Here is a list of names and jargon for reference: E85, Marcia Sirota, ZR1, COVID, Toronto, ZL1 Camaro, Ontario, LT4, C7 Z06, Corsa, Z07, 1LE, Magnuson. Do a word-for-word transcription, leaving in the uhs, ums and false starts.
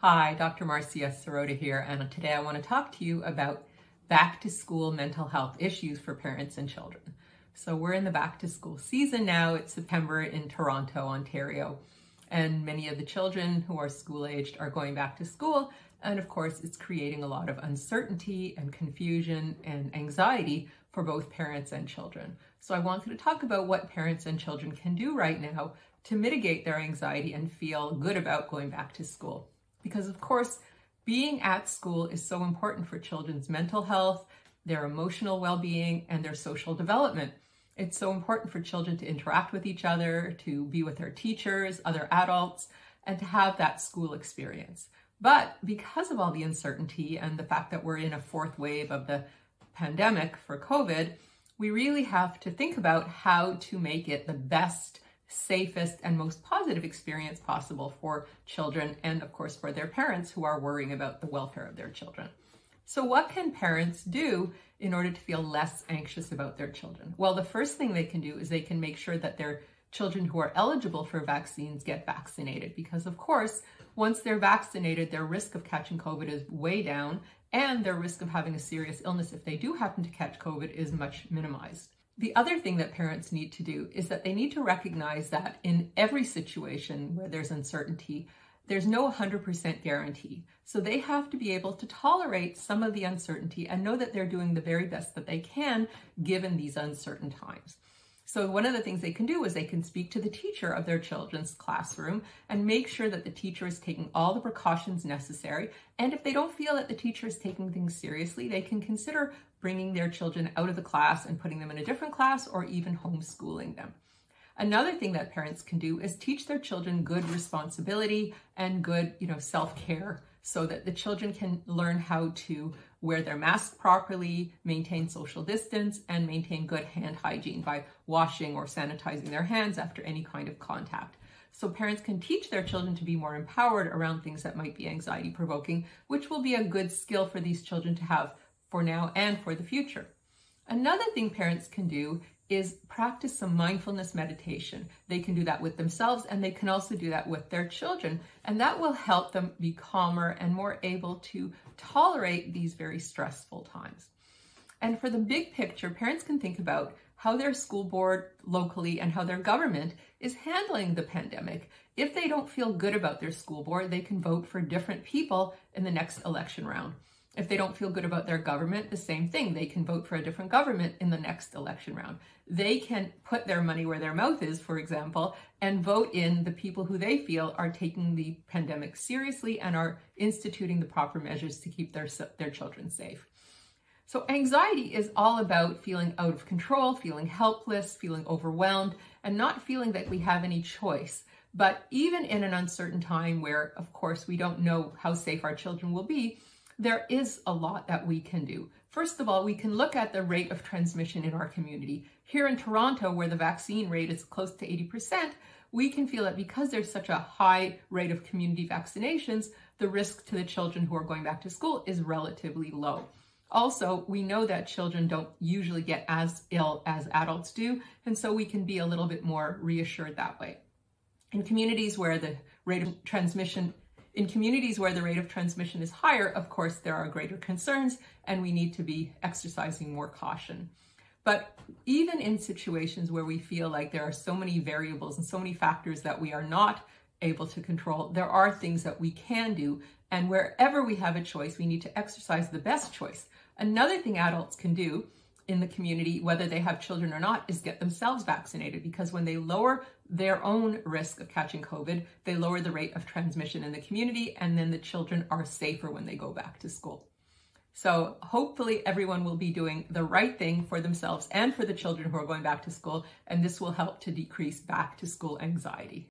Hi, Doctor Marcia Sirota here, and today I want to talk to you about back to school mental health issues for parents and children. So we're in the back to school season now. It's September in Toronto, Ontario, and many of the children who are school aged are going back to school. And of course, it's creating a lot of uncertainty and confusion and anxiety for both parents and children. So I wanted to talk about what parents and children can do right now to mitigate their anxiety and feel good about going back to school. Because of course, being at school is so important for children's mental health, their emotional well-being, and their social development. It's so important for children to interact with each other, to be with their teachers, other adults, and to have that school experience. But because of all the uncertainty and the fact that we're in a fourth wave of the pandemic for COVID, we really have to think about how to make it the best, safest, and most positive experience possible for children and, of course, for their parents who are worrying about the welfare of their children. So what can parents do in order to feel less anxious about their children? Well, the first thing they can do is they can make sure that their children who are eligible for vaccines get vaccinated, because, of course, once they're vaccinated, their risk of catching COVID is way down, and their risk of having a serious illness if they do happen to catch COVID is much minimized. The other thing that parents need to do is that they need to recognize that in every situation where there's uncertainty, there's no one hundred percent guarantee. So they have to be able to tolerate some of the uncertainty and know that they're doing the very best that they can given these uncertain times. So one of the things they can do is they can speak to the teacher of their children's classroom and make sure that the teacher is taking all the precautions necessary. And if they don't feel that the teacher is taking things seriously, they can consider bringing their children out of the class and putting them in a different class or even homeschooling them. Another thing that parents can do is teach their children good responsibility and good, you know, self-care, so that the children can learn how to wear their mask properly, maintain social distance, and maintain good hand hygiene by washing or sanitizing their hands after any kind of contact. So parents can teach their children to be more empowered around things that might be anxiety-provoking, which will be a good skill for these children to have for now and for the future. Another thing parents can do is practice some mindfulness meditation. They can do that with themselves, and they can also do that with their children. And that will help them be calmer and more able to tolerate these very stressful times. And for the big picture, parents can think about how their school board locally and how their government is handling the pandemic. If they don't feel good about their school board, they can vote for different people in the next election round. If they don't feel good about their government, the same thing. They can vote for a different government in the next election round. They can put their money where their mouth is, for example, and vote in the people who they feel are taking the pandemic seriously and are instituting the proper measures to keep their, their children safe. So anxiety is all about feeling out of control, feeling helpless, feeling overwhelmed, and not feeling that we have any choice. But even in an uncertain time where, of course, we don't know how safe our children will be, there is a lot that we can do. First of all, we can look at the rate of transmission in our community. Here in Toronto, where the vaccine rate is close to eighty percent, we can feel that because there's such a high rate of community vaccinations, the risk to the children who are going back to school is relatively low. Also, we know that children don't usually get as ill as adults do, and so we can be a little bit more reassured that way. In communities where the rate of transmission In communities where the rate of transmission is higher, of course, there are greater concerns and we need to be exercising more caution. But even in situations where we feel like there are so many variables and so many factors that we are not able to control, there are things that we can do. And wherever we have a choice, we need to exercise the best choice. Another thing adults can do in the community, whether they have children or not, is get themselves vaccinated, because when they lower their own risk of catching COVID, they lower the rate of transmission in the community, and then the children are safer when they go back to school. So hopefully everyone will be doing the right thing for themselves and for the children who are going back to school, and this will help to decrease back to school anxiety.